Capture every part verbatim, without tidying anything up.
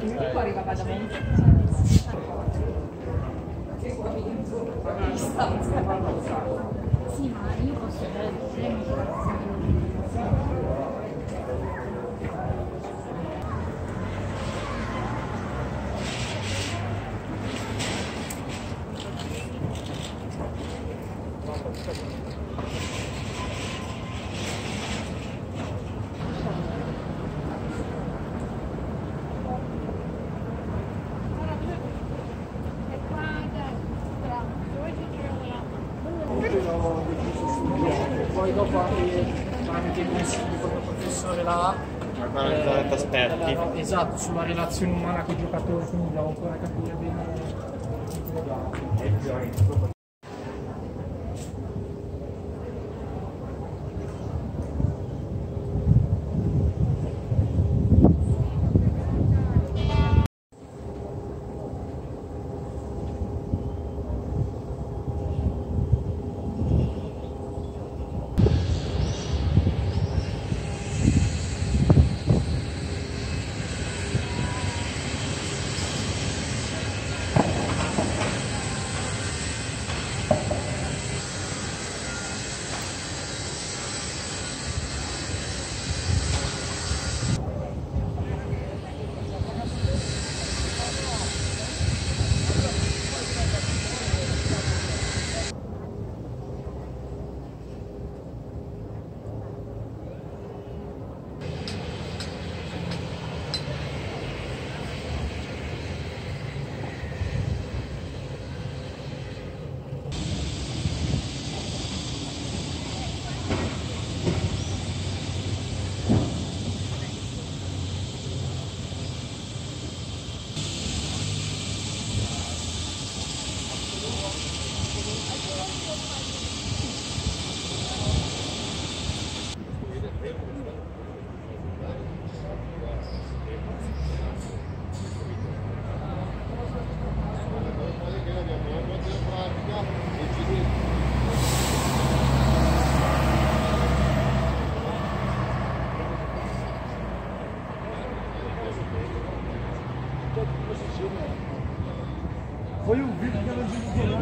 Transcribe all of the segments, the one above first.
Venuti fuori papà da me. Che sì, ma io posso dare premi. Poi dopo anche consigli con il professore là, la, aspetti. La, esatto, sulla relazione umana con i giocatori, quindi dobbiamo ancora capire bene. Foi o vídeo que ela divulgou lá.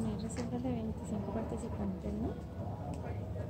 Son reservas de veinticinco participantes, ¿no?